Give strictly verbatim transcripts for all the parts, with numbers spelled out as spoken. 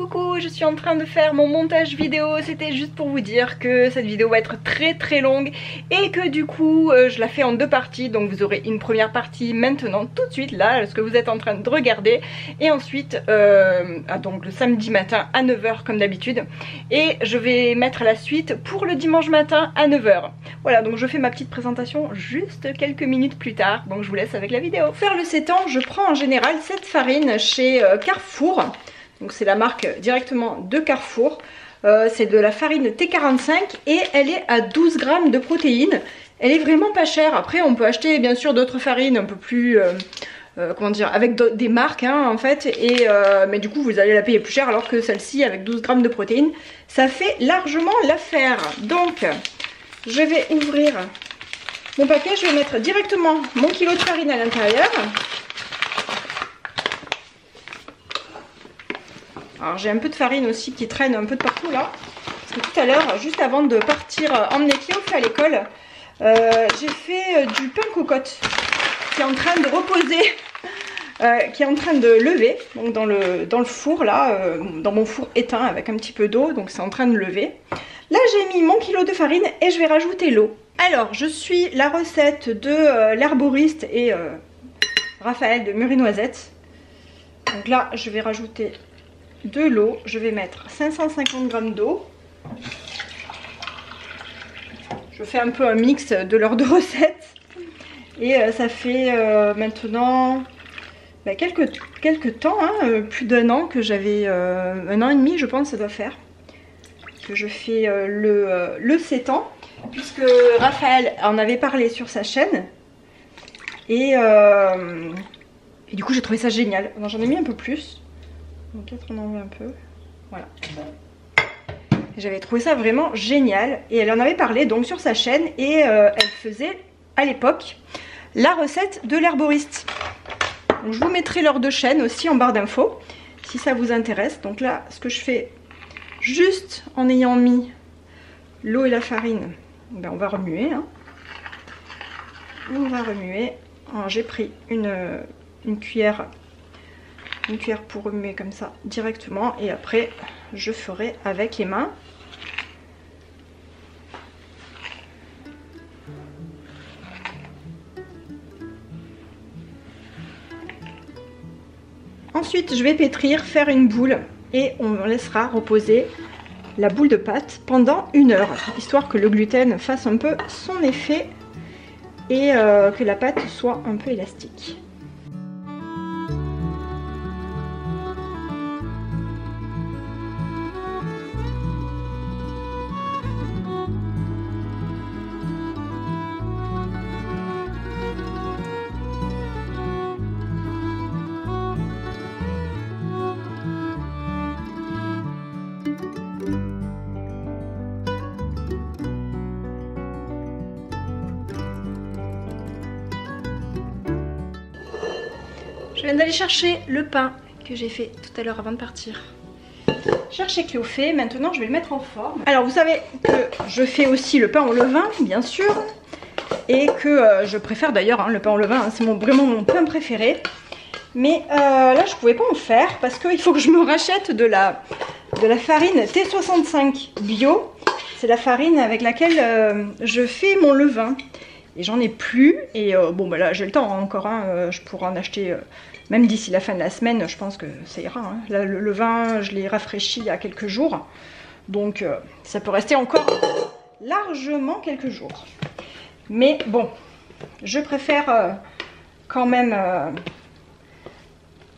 Coucou, je suis en train de faire mon montage vidéo. C'était juste pour vous dire que cette vidéo va être très très longue et que du coup euh, je la fais en deux parties. Donc vous aurez une première partie maintenant tout de suite là, ce que vous êtes en train de regarder, et ensuite euh, ah, donc le samedi matin à neuf heures comme d'habitude, et je vais mettre la suite pour le dimanche matin à neuf heures. Voilà, donc je fais ma petite présentation juste quelques minutes plus tard, donc je vous laisse avec la vidéo. Pour faire le seitan, je prends en général cette farine chez euh, Carrefour. Donc c'est la marque directement de Carrefour, euh, c'est de la farine T quarante-cinq et elle est à douze grammes de protéines. Elle est vraiment pas chère. Après on peut acheter bien sûr d'autres farines un peu plus, euh, euh, comment dire, avec des marques hein, en fait, et, euh, mais du coup vous allez la payer plus cher, alors que celle-ci avec douze grammes de protéines, ça fait largement l'affaire. Donc je vais ouvrir mon paquet, je vais mettre directement mon kilo de farine à l'intérieur. Alors j'ai un peu de farine aussi qui traîne un peu de partout là, parce que tout à l'heure, juste avant de partir emmener Cléophée à l'école, euh, j'ai fait du pain cocotte qui est en train de reposer, euh, qui est en train de lever, donc dans le, dans le four là, euh, dans mon four éteint avec un petit peu d'eau, donc c'est en train de lever. Là j'ai mis mon kilo de farine et je vais rajouter l'eau. Alors je suis la recette de euh, l'herboriste et euh, Raphaëlle de Mûre et Noisettes. Donc là je vais rajouter de l'eau, je vais mettre cinq cent cinquante grammes d'eau. Je fais un peu un mix de leurs deux recettes. Et ça fait euh, maintenant bah, quelques, quelques temps, hein, plus d'un an que j'avais, euh, un an et demi je pense ça doit faire, que je fais euh, le, euh, le sétan, puisque Raphaël en avait parlé sur sa chaîne. Et, euh, et du coup j'ai trouvé ça génial. J'en ai mis un peu plus. Donc peut-être on en met un peu, voilà. J'avais trouvé ça vraiment génial et elle en avait parlé donc sur sa chaîne, et euh, elle faisait à l'époque la recette de l'herboriste. Je vous mettrai leurs deux chaînes aussi en barre d'infos si ça vous intéresse. Donc là ce que je fais, juste en ayant mis l'eau et la farine, ben on va remuer. Hein. On va remuer. J'ai pris une, une cuillère. Une cuillère pour remuer comme ça directement, et après je ferai avec les mains. Ensuite je vais pétrir, faire une boule, et on laissera reposer la boule de pâte pendant une heure, histoire que le gluten fasse un peu son effet et euh, que la pâte soit un peu élastique. Je viens d'aller chercher le pain que j'ai fait tout à l'heure avant de partir. Chercher Cléophée, maintenant je vais le mettre en forme. Alors vous savez que je fais aussi le pain au levain, bien sûr. Et que euh, je préfère d'ailleurs hein, le pain au levain, hein, c'est mon, vraiment mon pain préféré. Mais euh, là je ne pouvais pas en faire parce qu'il faut que je me rachète de la, de la farine T soixante-cinq bio. C'est la farine avec laquelle euh, je fais mon levain. Et j'en ai plus, et euh, bon bah là j'ai le temps hein, encore, hein, euh, je pourrais en acheter euh, même d'ici la fin de la semaine, je pense que ça ira. Hein. Là, le, le vin, je l'ai rafraîchi il y a quelques jours, donc euh, ça peut rester encore largement quelques jours. Mais bon, je préfère euh, quand même euh,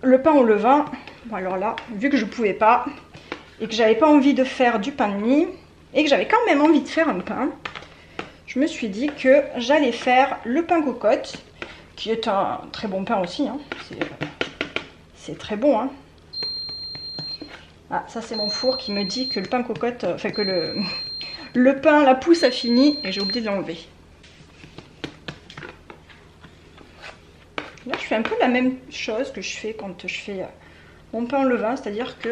le pain au levain. Bon alors là, vu que je pouvais pas, et que j'avais pas envie de faire du pain de mie, et que j'avais quand même envie de faire un pain, je me suis dit que j'allais faire le pain cocotte, qui est un très bon pain aussi, hein. C'est très bon. Hein. Ah, ça c'est mon four qui me dit que le pain cocotte, enfin que le, le pain, la pousse a fini, et j'ai oublié de l'enlever. Là je fais un peu la même chose que je fais quand je fais mon pain au levain, c'est-à-dire que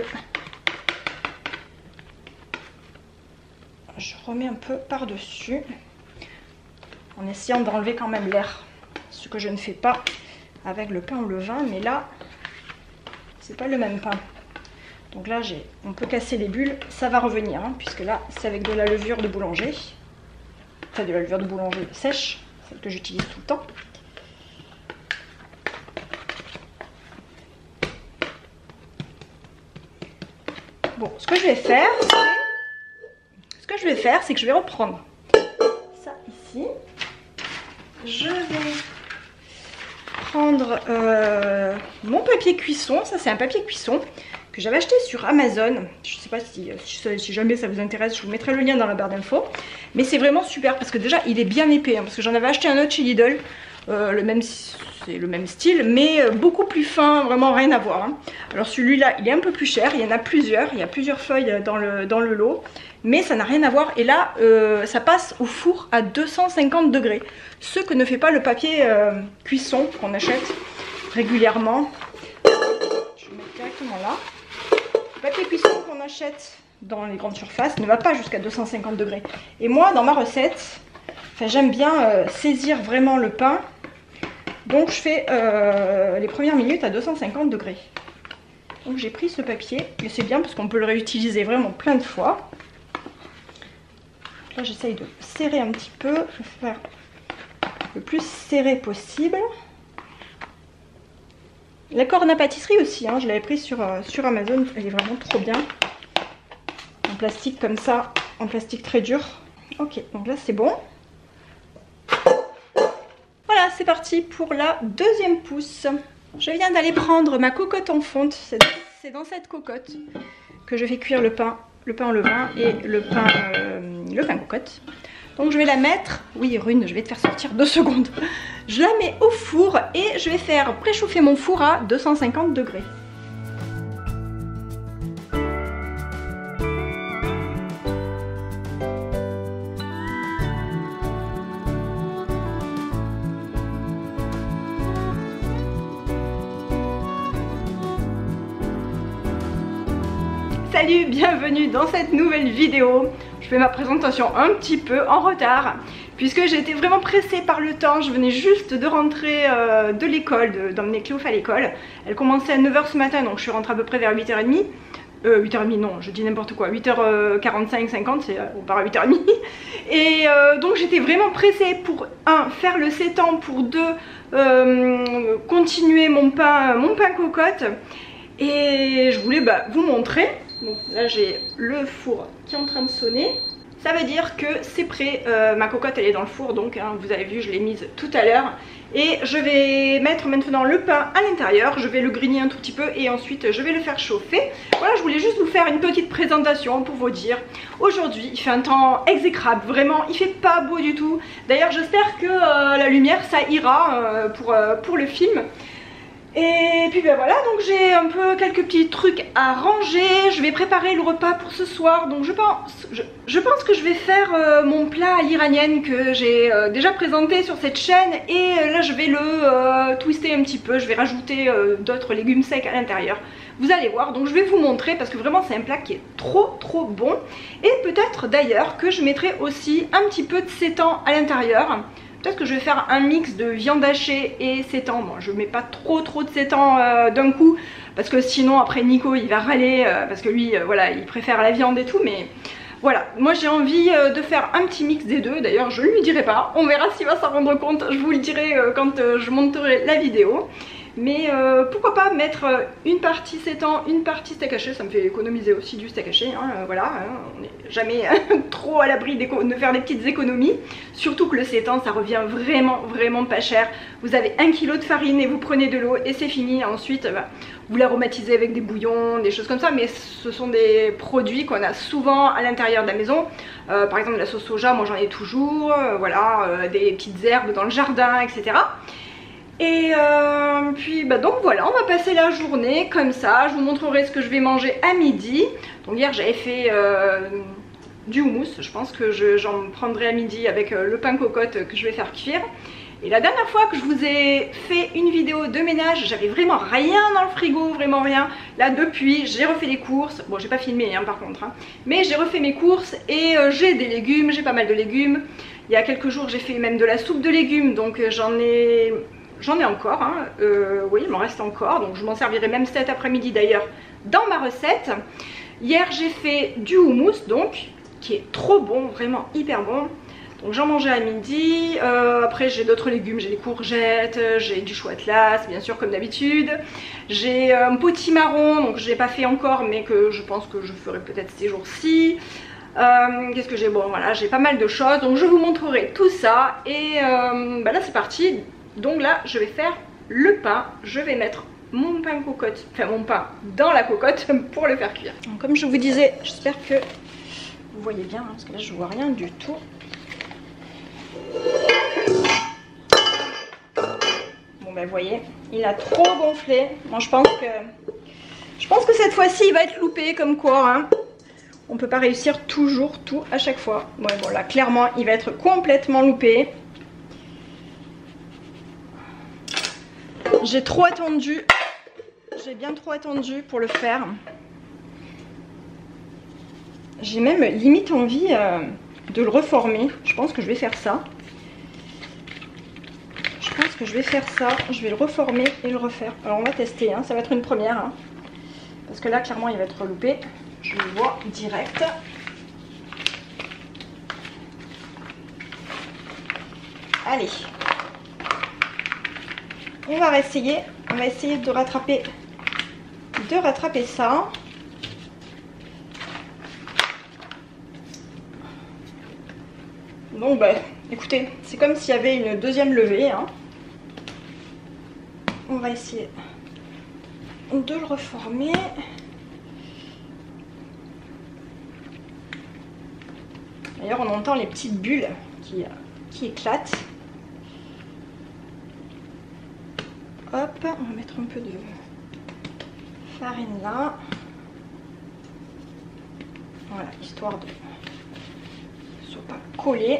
je remets un peu par-dessus, en essayant d'enlever quand même l'air, ce que je ne fais pas avec le pain au levain, mais là c'est pas le même pain. Donc là, on peut casser les bulles, ça va revenir, hein, puisque là, c'est avec de la levure de boulanger. Enfin, de la levure de boulanger sèche, celle que j'utilise tout le temps. Bon, ce que je vais faire, ce que je vais faire, c'est que je vais reprendre ça ici. Je vais prendre euh, mon papier cuisson. Ça, c'est un papier cuisson que j'avais acheté sur Amazon. Je ne sais pas si, si jamais ça vous intéresse, je vous mettrai le lien dans la barre d'infos. Mais c'est vraiment super parce que déjà, il est bien épais. Hein, parce que j'en avais acheté un autre chez Lidl. Euh, le même, c'est le même style, mais beaucoup plus fin, vraiment rien à voir. Hein. Alors celui-là, il est un peu plus cher, il y en a plusieurs, il y a plusieurs feuilles dans le, dans le lot, mais ça n'a rien à voir. Et là, euh, ça passe au four à deux cent cinquante degrés, ce que ne fait pas le papier euh, cuisson qu'on achète régulièrement. Je vais mettre directement là. Le papier cuisson qu'on achète dans les grandes surfaces ne va pas jusqu'à deux cent cinquante degrés. Et moi, dans ma recette... Enfin, j'aime bien euh, saisir vraiment le pain, donc je fais euh, les premières minutes à deux cent cinquante degrés. Donc j'ai pris ce papier, mais c'est bien parce qu'on peut le réutiliser vraiment plein de fois. Là j'essaye de serrer un petit peu, je vais faire le plus serré possible. La corne à pâtisserie aussi, hein, je l'avais pris sur, euh, sur Amazon, elle est vraiment trop bien. En plastique comme ça, en plastique très dur. Ok, donc là c'est bon. Voilà, c'est parti pour la deuxième pousse. Je viens d'aller prendre ma cocotte en fonte. C'est dans cette cocotte que je fais cuire le pain, le pain en levain et le pain, euh, le pain cocotte. Donc je vais la mettre... Oui, Rune, je vais te faire sortir deux secondes. Je la mets au four et je vais faire préchauffer mon four à deux cent cinquante degrés. Salut, bienvenue dans cette nouvelle vidéo. Je fais ma présentation un petit peu en retard puisque j'étais vraiment pressée par le temps. Je venais juste de rentrer euh, de l'école, d'emmener Cléophée à l'école. Elle commençait à neuf heures ce matin, donc je suis rentrée à peu près vers huit heures trente. Euh, huit heures trente, non, je dis n'importe quoi, huit heures quarante-cinq, cinquante, euh, on part à huit heures trente. Et euh, donc j'étais vraiment pressée pour, un, faire le sétan, pour deux, euh, continuer mon pain, mon pain cocotte. Et je voulais bah, vous montrer. Donc là j'ai le four qui est en train de sonner. Ça veut dire que c'est prêt, euh, ma cocotte elle est dans le four donc hein, vous avez vu je l'ai mise tout à l'heure. Et je vais mettre maintenant le pain à l'intérieur, je vais le grigner un tout petit peu et ensuite je vais le faire chauffer. Voilà, je voulais juste vous faire une petite présentation pour vous dire. Aujourd'hui il fait un temps exécrable, vraiment il fait pas beau du tout. D'ailleurs j'espère que euh, la lumière ça ira euh, pour, euh, pour le film. Et puis ben voilà, donc j'ai un peu quelques petits trucs à ranger. Je vais préparer le repas pour ce soir. Donc je pense, je, je pense que je vais faire euh, mon plat à l'iranienne que j'ai euh, déjà présenté sur cette chaîne. Et euh, là je vais le euh, twister un petit peu. Je vais rajouter euh, d'autres légumes secs à l'intérieur. Vous allez voir, donc je vais vous montrer parce que vraiment c'est un plat qui est trop trop bon. Et peut-être d'ailleurs que je mettrai aussi un petit peu de sétan à l'intérieur. Peut-être que je vais faire un mix de viande hachée et sétan. Bon, je mets pas trop trop de sétan euh, d'un coup parce que sinon après Nico il va râler euh, parce que lui euh, voilà il préfère la viande et tout, mais voilà, moi j'ai envie euh, de faire un petit mix des deux. D'ailleurs je ne lui dirai pas, on verra s'il va s'en rendre compte, je vous le dirai euh, quand euh, je monterai la vidéo. Mais euh, pourquoi pas mettre une partie sétan, une partie steak haché, ça me fait économiser aussi du steak haché, hein, voilà, hein, on n'est jamais trop à l'abri de faire des petites économies, surtout que le sétan ça revient vraiment vraiment pas cher, vous avez un kilo de farine et vous prenez de l'eau et c'est fini, ensuite bah, vous l'aromatisez avec des bouillons, des choses comme ça, mais ce sont des produits qu'on a souvent à l'intérieur de la maison, euh, par exemple la sauce soja, moi j'en ai toujours, euh, voilà, euh, des petites herbes dans le jardin, et cetera. Et euh, puis bah donc voilà, on va passer la journée comme ça, je vous montrerai ce que je vais manger à midi. Donc hier j'avais fait euh, du houmous, je pense que je, j'en prendrai à midi avec le pain cocotte que je vais faire cuire. Et la dernière fois que je vous ai fait une vidéo de ménage, j'avais vraiment rien dans le frigo, vraiment rien. Là depuis j'ai refait les courses, bon j'ai pas filmé hein, par contre, hein. Mais j'ai refait mes courses et euh, j'ai des légumes, j'ai pas mal de légumes. Il y a quelques jours j'ai fait même de la soupe de légumes, donc j'en ai... J'en ai encore, hein. euh, oui il m'en reste encore, donc je m'en servirai même cet après-midi d'ailleurs dans ma recette. Hier j'ai fait du houmous donc, qui est trop bon, vraiment hyper bon. Donc j'en mangeais à midi, euh, après j'ai d'autres légumes, j'ai des courgettes, j'ai du chou atlas, bien sûr comme d'habitude. J'ai un potimarron, donc je n'ai pas fait encore mais que je pense que je ferai peut-être ces jours-ci. Euh, Qu'est-ce que j'ai? Bon voilà, j'ai pas mal de choses, donc je vous montrerai tout ça. Et euh, bah là c'est parti, donc là je vais faire le pain, je vais mettre mon pain cocotte, enfin mon pain dans la cocotte pour le faire cuire. Donc, comme je vous disais, j'espère que vous voyez bien, hein, parce que là je vois rien du tout. Bon ben vous voyez, il a trop gonflé. Moi bon, je pense que je pense que cette fois-ci il va être loupé, comme quoi hein, on peut pas réussir toujours tout à chaque fois. Bon, bon là clairement il va être complètement loupé. J'ai trop attendu, j'ai bien trop attendu pour le faire. J'ai même limite envie euh, de le reformer. Je pense que je vais faire ça. Je pense que je vais faire ça. Je vais le reformer et le refaire. Alors on va tester, hein. Ça va être une première. Hein. Parce que là, clairement, il va être loupé. Je le vois direct. Allez. On va réessayer. On va essayer de rattraper, de rattraper ça. Bon bah écoutez, c'est comme s'il y avait une deuxième levée. Hein. On va essayer de le reformer. D'ailleurs on entend les petites bulles qui, qui éclatent. Hop, on va mettre un peu de farine là. Voilà, histoire de... collé.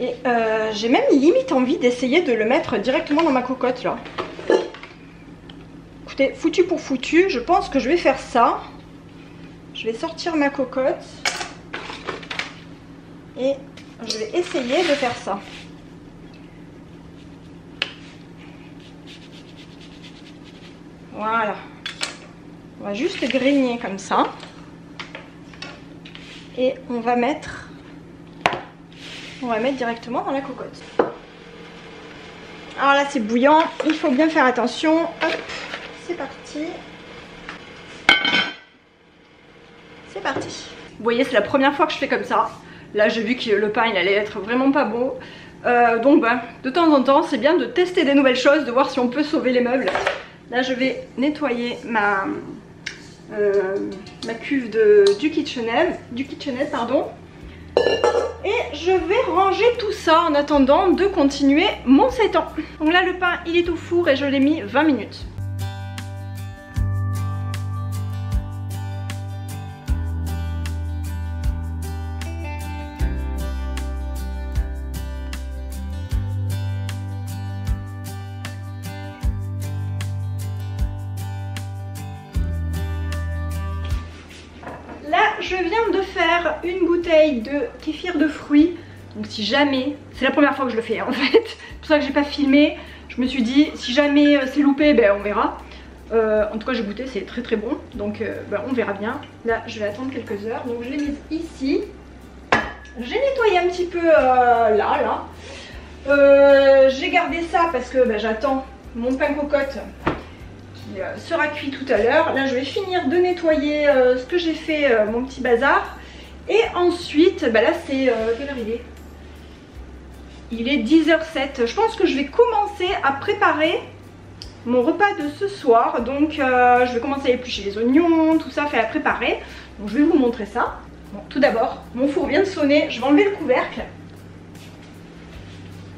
Et euh, j'ai même limite envie d'essayer de le mettre directement dans ma cocotte là. Écoutez, foutu pour foutu, je pense que je vais faire ça. Je vais sortir ma cocotte et je vais essayer de faire ça. Voilà, on va juste grigner comme ça et on va mettre On va mettre directement dans la cocotte. Alors là c'est bouillant, il faut bien faire attention. Hop, c'est parti. C'est parti. Vous voyez, c'est la première fois que je fais comme ça. Là j'ai vu que le pain il allait être vraiment pas beau. Euh, donc ben, de temps en temps c'est bien de tester des nouvelles choses, de voir si on peut sauver les meubles. Là je vais nettoyer ma, euh, ma cuve de, du KitchenAid, du KitchenAid pardon. Et je vais ranger tout ça en attendant de continuer mon seitan. Donc là le pain il est au four et je l'ai mis vingt minutes. Je viens de faire une bouteille de kéfir de fruits. Donc si jamais, c'est la première fois que je le fais hein, en fait, c'est pour ça que j'ai pas filmé. Je me suis dit si jamais euh, c'est loupé, ben on verra. Euh, en tout cas j'ai goûté, c'est très très bon. Donc euh, ben, on verra bien. Là je vais attendre quelques heures. Donc je l'ai mise ici. J'ai nettoyé un petit peu euh, là là. Euh, j'ai gardé ça parce que ben, j'attends mon pain cocotte qui sera cuit tout à l'heure. Là je vais finir de nettoyer euh, ce que j'ai fait, euh, mon petit bazar. Et ensuite, bah là c'est... Euh, quelle heure il est? Il est dix heures zéro sept. Je pense que je vais commencer à préparer mon repas de ce soir. Donc euh, je vais commencer à éplucher les oignons, tout ça, faire à préparer. Donc je vais vous montrer ça. Bon, tout d'abord, mon four vient de sonner. Je vais enlever le couvercle.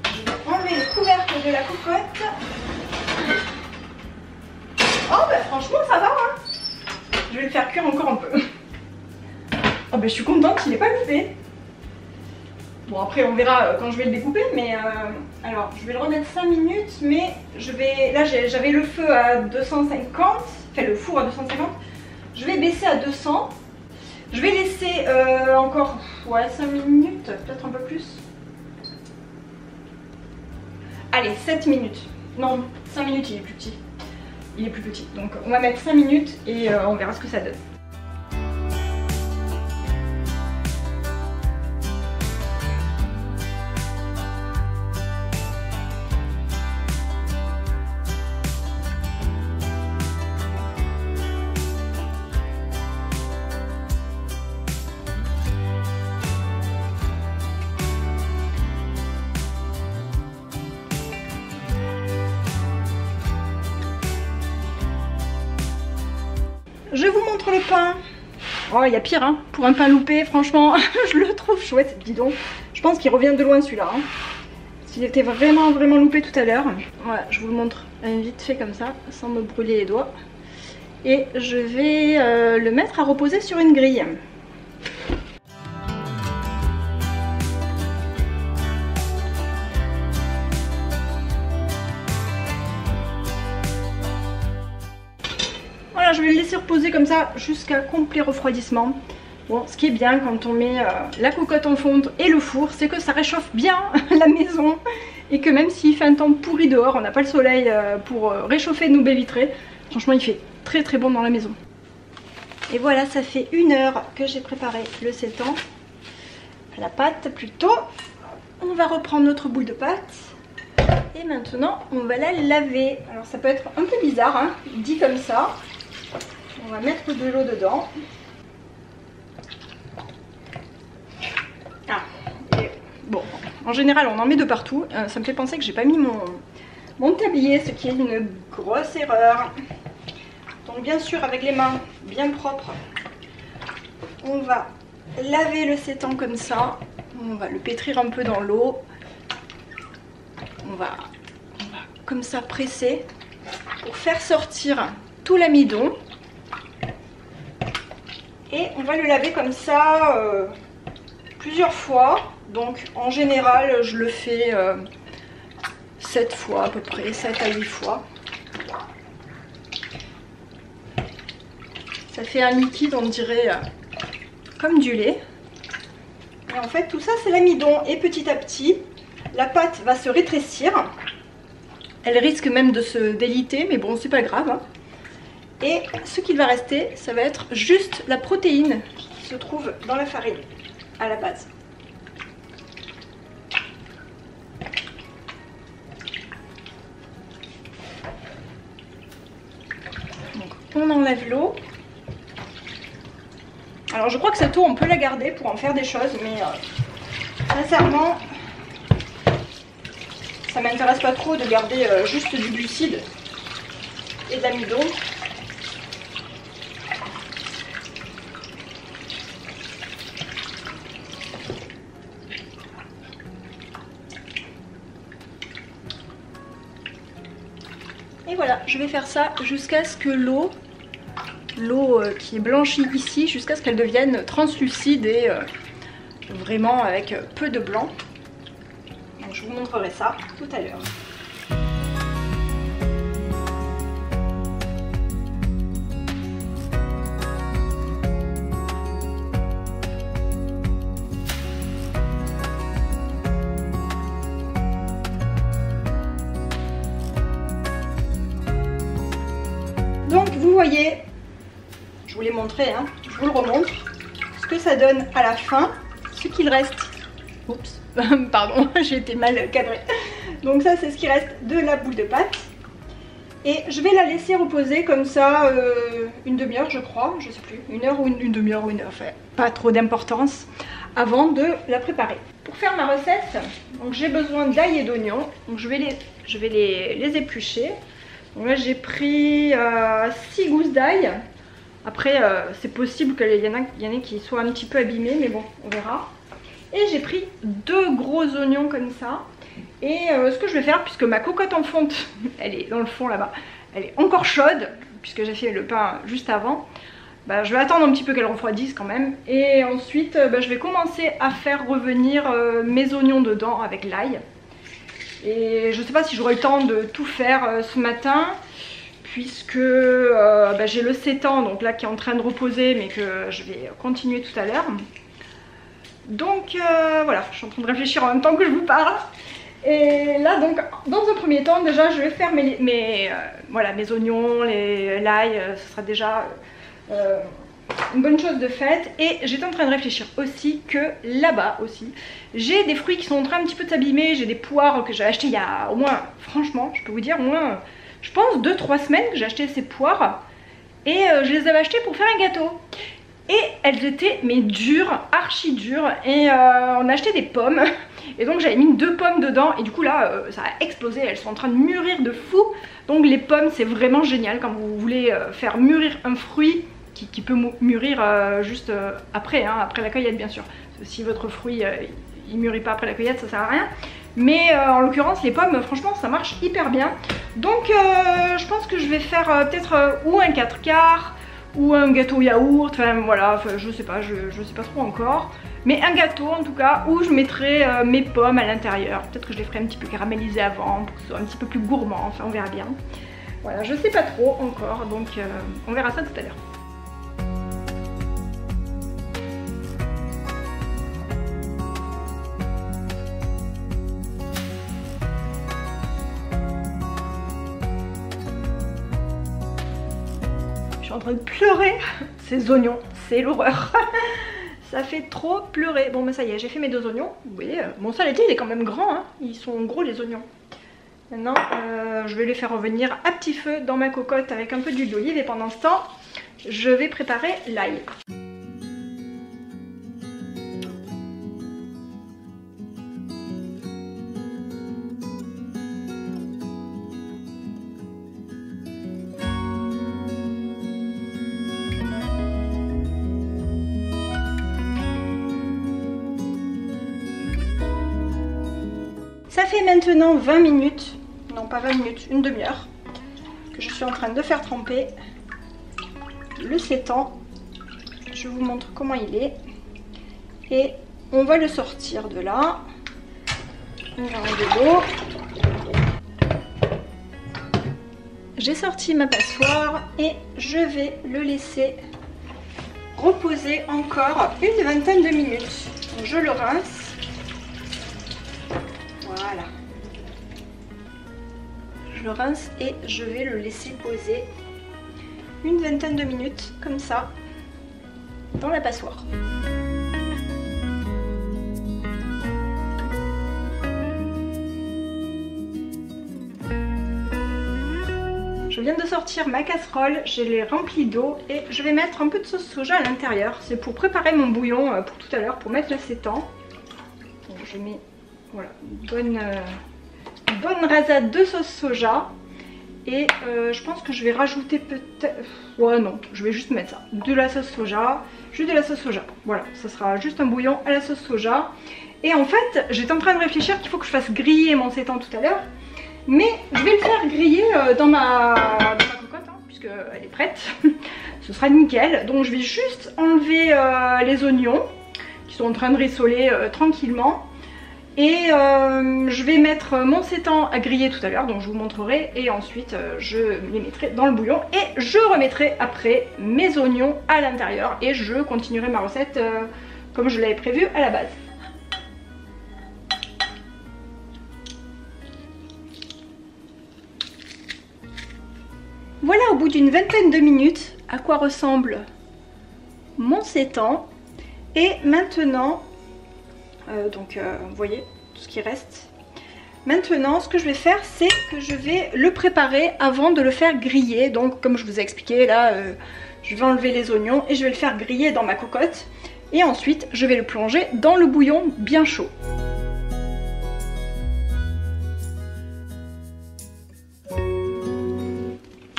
Je vais enlever le couvercle de la cocotte. Oh bah franchement ça va hein. Je vais le faire cuire encore un peu. Oh bah je suis contente, il n'est pas loupé. Bon après on verra quand je vais le découper mais... Euh... Alors je vais le remettre cinq minutes mais je vais... Là j'avais le feu à deux cent cinquante, enfin le four à deux cent cinquante. Je vais baisser à deux cents. Je vais laisser euh, encore ouais, cinq minutes, peut-être un peu plus. Allez sept minutes. Non, cinq minutes il est plus petit. il est plus petit. Donc on va mettre cinq minutes et euh, on verra ce que ça donne. Je vous montre le pain. Oh, il y a pire, hein, pour un pain loupé, franchement. Je le trouve chouette, bidon. Je pense qu'il revient de loin celui-là. Hein. S'il était vraiment, vraiment loupé tout à l'heure. Voilà, je vous le montre vite fait comme ça, sans me brûler les doigts. Et je vais euh, le mettre à reposer sur une grille. Je vais le laisser reposer comme ça jusqu'à complet refroidissement. Bon, ce qui est bien quand on met euh, la cocotte en fonte et le four, c'est que ça réchauffe bien la maison et que même s'il fait un temps pourri dehors, on n'a pas le soleil euh, pour euh, réchauffer nos baies vitrées. Franchement, il fait très très bon dans la maison. Et voilà, ça fait une heure que j'ai préparé le seitan, la pâte plutôt. On va reprendre notre boule de pâte. Et maintenant, on va la laver. Alors ça peut être un peu bizarre, hein, dit comme ça. On va mettre de l'eau dedans. Ah, et bon, en général on en met de partout. Euh, ça me fait penser que j'ai pas mis mon, mon tablier, ce qui est une grosse erreur. Donc bien sûr avec les mains bien propres, on va laver le seitan comme ça. On va le pétrir un peu dans l'eau. On va, on va comme ça presser pour faire sortir tout l'amidon. Et on va le laver comme ça euh, plusieurs fois. Donc en général je le fais euh, sept fois à peu près, sept à huit fois. Ça fait un liquide, on dirait euh, comme du lait. Et en fait tout ça c'est l'amidon. Et petit à petit la pâte va se rétrécir. Elle risque même de se déliter, mais bon c'est pas grave, hein. Et ce qu'il va rester, ça va être juste la protéine qui se trouve dans la farine, à la base. Donc, on enlève l'eau. Alors je crois que cette eau, on peut la garder pour en faire des choses, mais euh, sincèrement, ça m'intéresse pas trop de garder euh, juste du glucide et de l'amidon. Et voilà, je vais faire ça jusqu'à ce que l'eau, l'eau qui est blanchie ici, jusqu'à ce qu'elle devienne translucide et euh, vraiment avec peu de blanc. Donc je vous montrerai ça tout à l'heure. Voyez, je vous l'ai montré, hein, je vous le remonte, ce que ça donne à la fin, ce qu'il reste. Oups, pardon, j'ai été mal cadrée. Donc ça c'est ce qui reste de la boule de pâte. Et je vais la laisser reposer comme ça euh, une demi-heure je crois, je sais plus, une heure ou une, une demi-heure ou une heure, enfin pas trop d'importance, avant de la préparer. Pour faire ma recette, donc j'ai besoin d'ail et d'oignons, donc je vais les, je vais les, les éplucher. Donc là j'ai pris euh, six gousses d'ail. Après euh, c'est possible qu'il y en ait qui soient un petit peu abîmés, mais bon on verra. Et j'ai pris deux gros oignons comme ça. Et euh, ce que je vais faire, puisque ma cocotte en fonte, elle est dans le fond là-bas, elle est encore chaude, puisque j'ai fait le pain juste avant, bah, je vais attendre un petit peu qu'elle refroidisse quand même. Et ensuite bah, je vais commencer à faire revenir euh, mes oignons dedans avec l'ail. Et je sais pas si j'aurai le temps de tout faire euh, ce matin, puisque euh, bah, j'ai le seitan donc là qui est en train de reposer, mais que je vais continuer tout à l'heure. Donc euh, voilà, je suis en train de réfléchir en même temps que je vous parle. Et là donc, dans un premier temps, déjà je vais faire mes, mes, euh, voilà, mes oignons, l'ail, euh, ce sera déjà euh, une bonne chose de faite. Et j'étais en train de réfléchir aussi que là-bas aussi, j'ai des fruits qui sont en train un petit peu de s'abîmer, j'ai des poires que j'ai achetées il y a au moins, franchement, je peux vous dire, au moins, je pense deux trois semaines que j'ai acheté ces poires. Et euh, je les avais achetées pour faire un gâteau. Et elles étaient mais dures, archi dures, et euh, on a acheté des pommes, et donc j'avais mis deux pommes dedans, et du coup là euh, ça a explosé, elles sont en train de mûrir de fou. Donc les pommes c'est vraiment génial quand vous voulez euh, faire mûrir un fruit qui, qui peut mûrir euh, juste euh, après, hein, après la cueillette bien sûr. Si votre fruit euh, il mûrit pas après la cueillette ça sert à rien, mais euh, en l'occurrence les pommes franchement ça marche hyper bien. Donc euh, je pense que je vais faire euh, peut-être euh, ou un quatre quarts, ou un gâteau yaourt, enfin voilà, enfin, je sais pas, je, je sais pas trop encore. Mais un gâteau en tout cas, où je mettrai euh, mes pommes à l'intérieur. Peut-être que je les ferai un petit peu caraméliser avant, pour que ce soit un petit peu plus gourmand, enfin on verra bien. Voilà, je sais pas trop encore, donc euh, on verra ça tout à l'heure. Je suis en train de pleurer, ces oignons, c'est l'horreur. Ça fait trop pleurer. Bon bah ça y est, j'ai fait mes deux oignons. Vous voyez, mon saladier il est quand même grand, hein. Ils sont gros les oignons. Maintenant euh, je vais les faire revenir à petit feu dans ma cocotte avec un peu d'huile d'olive, et pendant ce temps je vais préparer l'ail. Ça fait maintenant vingt minutes, non pas vingt minutes, une demi-heure, que je suis en train de faire tremper le sétan. Je vous montre comment il est. Et on va le sortir de là. On va enlever l'eau. J'ai sorti ma passoire et je vais le laisser reposer encore une vingtaine de minutes. Donc je le rince. Voilà, je le rince et je vais le laisser poser une vingtaine de minutes comme ça dans la passoire. Je viens de sortir ma casserole, je l'ai remplie d'eau et je vais mettre un peu de sauce soja à l'intérieur. C'est pour préparer mon bouillon pour tout à l'heure, pour mettre le sétan. Donc je mets... Voilà, bonne, euh, bonne rasade de sauce soja. Et euh, je pense que je vais rajouter peut-être... Ouais non, je vais juste mettre ça. De la sauce soja, juste de la sauce soja. Voilà, ça sera juste un bouillon à la sauce soja. Et en fait, j'étais en train de réfléchir qu'il faut que je fasse griller mon sétan tout à l'heure. Mais je vais le faire griller euh, dans, ma, dans ma cocotte, hein, puisqu'elle est prête. Ce sera nickel. Donc je vais juste enlever euh, les oignons qui sont en train de rissoler euh, tranquillement. Et euh, je vais mettre mon sétan à griller tout à l'heure, donc je vous montrerai, et ensuite euh, je les mettrai dans le bouillon et je remettrai après mes oignons à l'intérieur et je continuerai ma recette euh, comme je l'avais prévu à la base. Voilà, au bout d'une vingtaine de minutes, à quoi ressemble mon sétan. Et maintenant... Euh, donc euh, vous voyez tout ce qui reste. Maintenant ce que je vais faire, c'est que je vais le préparer avant de le faire griller. Donc comme je vous ai expliqué là, euh, je vais enlever les oignons et je vais le faire griller dans ma cocotte. Et ensuite je vais le plonger dans le bouillon bien chaud.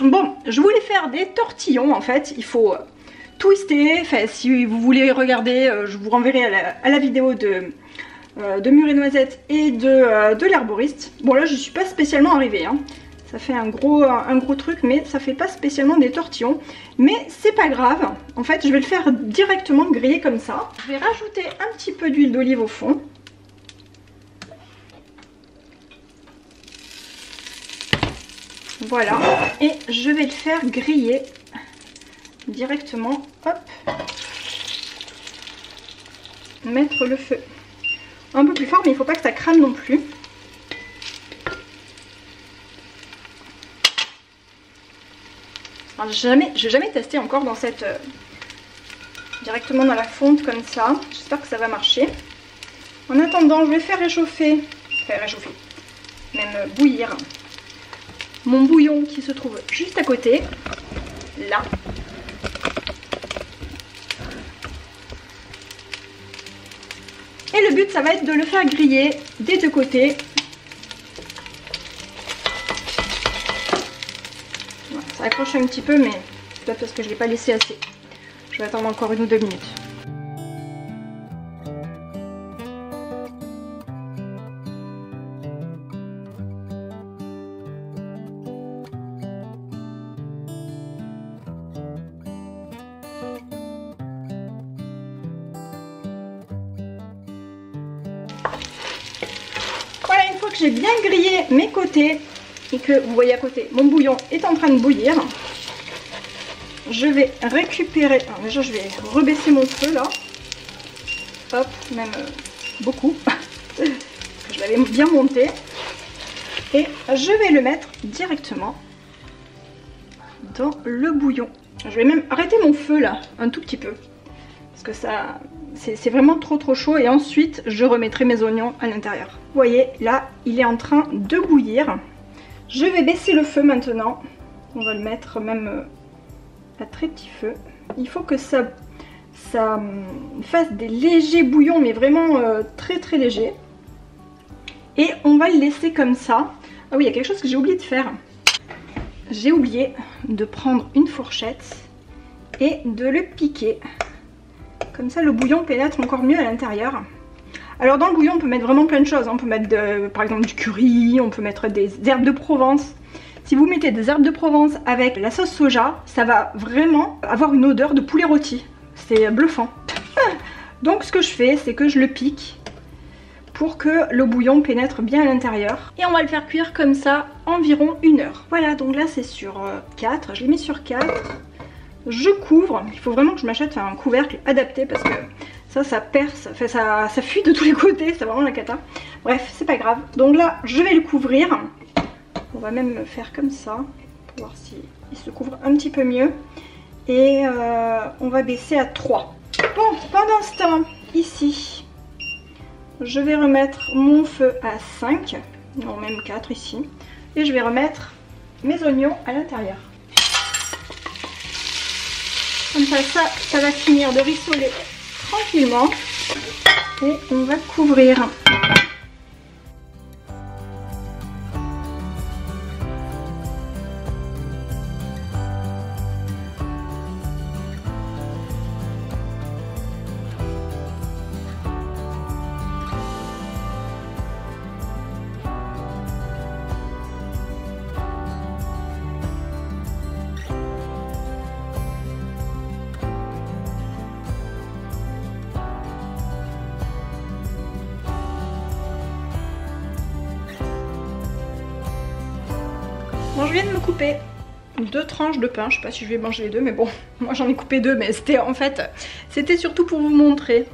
Bon, je voulais faire des tortillons en fait, il faut... twister, enfin si vous voulez regarder, euh, je vous renverrai à la, à la vidéo de, euh, de Mûre et Noisettes et de, euh, de l'herboriste. Bon là je suis pas spécialement arrivée, hein. Ça fait un gros, un gros truc, mais ça fait pas spécialement des tortillons. Mais c'est pas grave, en fait je vais le faire directement griller comme ça. Je vais rajouter un petit peu d'huile d'olive au fond. Voilà, et je vais le faire griller directement, hop, mettre le feu un peu plus fort, mais il ne faut pas que ça crame non plus. Enfin, je n'ai jamais, jamais testé encore dans cette... Euh, directement dans la fonte comme ça. J'espère que ça va marcher. En attendant, je vais faire réchauffer. Enfin, réchauffer. Même bouillir. Mon bouillon qui se trouve juste à côté. Là. Et le but, ça va être de le faire griller des deux côtés. Voilà, ça accroche un petit peu, mais c'est peut-être parce que je ne l'ai pas laissé assez. Je vais attendre encore une ou deux minutes. Voilà, une fois que j'ai bien grillé mes côtés et que vous voyez à côté, mon bouillon est en train de bouillir. Je vais récupérer, alors déjà je vais rebaisser mon feu là, hop, même euh, beaucoup, je l'avais bien monté, et je vais le mettre directement dans le bouillon. Je vais même arrêter mon feu là, un tout petit peu, parce que ça, c'est vraiment trop trop chaud, et ensuite je remettrai mes oignons à l'intérieur. Vous voyez, là il est en train de bouillir, je vais baisser le feu maintenant, on va le mettre même... Euh, à très petit feu. Il faut que ça, ça fasse des légers bouillons, mais vraiment euh, très très légers. Et on va le laisser comme ça. Ah oui, il y a quelque chose que j'ai oublié de faire. J'ai oublié de prendre une fourchette et de le piquer. Comme ça, le bouillon pénètre encore mieux à l'intérieur. Alors dans le bouillon, on peut mettre vraiment plein de choses. On peut mettre de, par exemple du curry, on peut mettre des herbes de Provence. Si vous mettez des herbes de Provence avec la sauce soja, ça va vraiment avoir une odeur de poulet rôti. C'est bluffant. Donc ce que je fais, c'est que je le pique pour que le bouillon pénètre bien à l'intérieur. Et on va le faire cuire comme ça environ une heure. Voilà, donc là c'est sur quatre. Je l'ai mis sur quatre. Je couvre. Il faut vraiment que je m'achète un couvercle adapté parce que ça, ça perce. Enfin, ça, ça fuit de tous les côtés. C'est vraiment la cata. Bref, c'est pas grave. Donc là, je vais le couvrir. On va même le faire comme ça, pour voir s'il se couvre un petit peu mieux. Et euh, on va baisser à trois. Bon, pendant ce temps, ici, je vais remettre mon feu à cinq, non même quatre ici. Et je vais remettre mes oignons à l'intérieur. Comme ça, ça, ça va finir de rissoler tranquillement. Et on va couvrir. Bon, je viens de me couper deux tranches de pain, je sais pas si je vais manger les deux, mais bon, moi j'en ai coupé deux, mais c'était en fait, c'était surtout pour vous montrer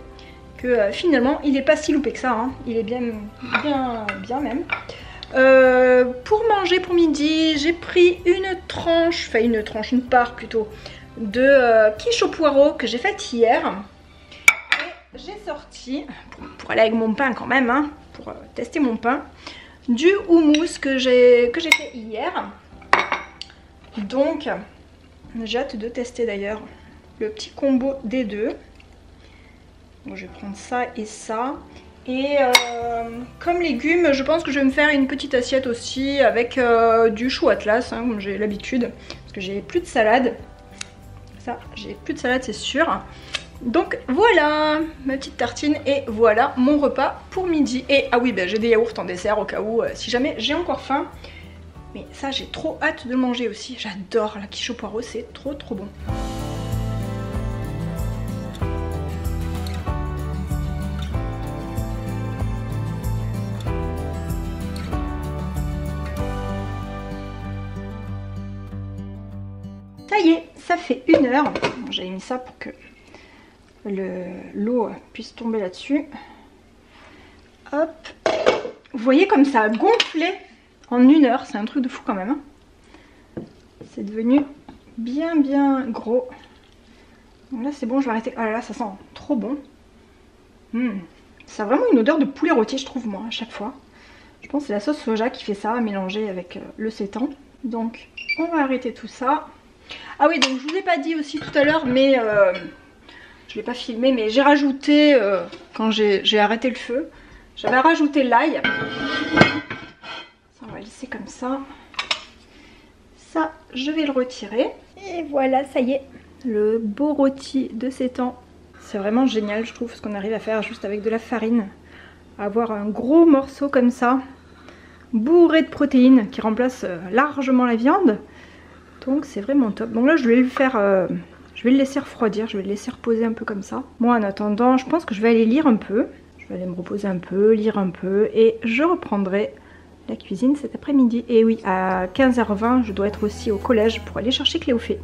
que euh, finalement il est pas si loupé que ça, hein. Il est bien, bien, bien même. Euh, pour manger pour midi, j'ai pris une tranche, enfin une tranche, une part plutôt, de euh, quiche au poireau que j'ai faite hier. Et j'ai sorti, pour, pour aller avec mon pain quand même, hein, pour euh, tester mon pain, du houmous que j'ai que j'ai fait hier. Donc j'ai hâte de tester d'ailleurs le petit combo des deux. Bon, je vais prendre ça et ça. Et euh, comme légumes, je pense que je vais me faire une petite assiette aussi avec euh, du chou atlas, hein, comme j'ai l'habitude, parce que j'ai plus de salade. Ça, j'ai plus de salade, c'est sûr. Donc voilà ma petite tartine et voilà mon repas pour midi. Et ah oui, ben, j'ai des yaourts en dessert au cas où euh, si jamais j'ai encore faim. Mais ça, j'ai trop hâte de le manger aussi. J'adore la quiche au poireau, c'est trop trop bon. Ça y est, ça fait une heure. Bon, j'avais mis ça pour que... l'eau puisse tomber là-dessus. Hop. Vous voyez comme ça a gonflé en une heure. C'est un truc de fou quand même. C'est devenu bien bien gros. Donc là c'est bon, je vais arrêter. Oh là là, ça sent trop bon. Mmh. Ça a vraiment une odeur de poulet rôti, je trouve, moi, à chaque fois. Je pense que c'est la sauce soja qui fait ça, mélangée avec le seitan. Donc on va arrêter tout ça. Ah oui, donc je vous ai pas dit aussi tout à l'heure, mais euh, je l'ai pas filmé, mais j'ai rajouté, euh, quand j'ai arrêté le feu, j'avais rajouté l'ail. Ça, on va laisser comme ça. Ça, je vais le retirer. Et voilà, ça y est, le beau rôti de seitan. C'est vraiment génial, je trouve, ce qu'on arrive à faire juste avec de la farine. Avoir un gros morceau comme ça, bourré de protéines, qui remplace largement la viande. Donc c'est vraiment top. Donc là je vais le faire, euh, je vais le laisser refroidir, je vais le laisser reposer un peu comme ça. Moi en attendant, je pense que je vais aller lire un peu. Je vais aller me reposer un peu, lire un peu, et je reprendrai la cuisine cet après-midi. Et oui, à quinze heures vingt, je dois être aussi au collège pour aller chercher Cléophée.